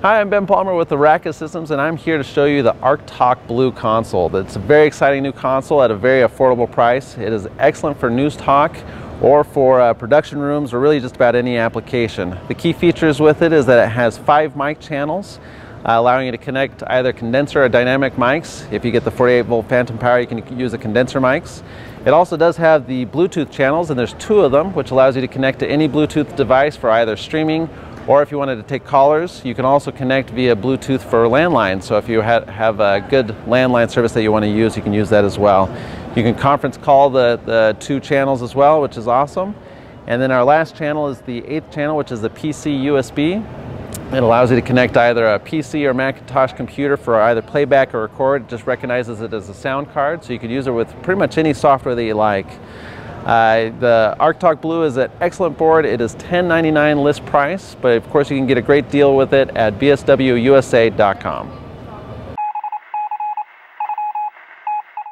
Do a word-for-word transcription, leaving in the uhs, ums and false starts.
Hi, I'm Ben Palmer with Arrakis Systems, and I'm here to show you the ARC-TALK Blue console. It's a very exciting new console at a very affordable price. It is excellent for news talk or for uh, production rooms or really just about any application. The key features with it is that it has five mic channels, uh, allowing you to connect either condenser or dynamic mics. If you get the forty-eight volt phantom power, you can use the condenser mics. It also does have the Bluetooth channels, and there's two of them, which allows you to connect to any Bluetooth device for either streaming or if you wanted to take callers. You can also connect via Bluetooth for landline. So if you ha have a good landline service that you want to use, you can use that as well. You can conference call the, the two channels as well, which is awesome. And then our last channel is the eighth channel, which is the P C U S B. It allows you to connect either a P C or Macintosh computer for either playback or record. It just recognizes it as a sound card, so you can use it with pretty much any software that you like. Uh, the ARC-TALK Blue is an excellent board. It is ten ninety-nine list price, but of course you can get a great deal with it at b s w u s a dot com.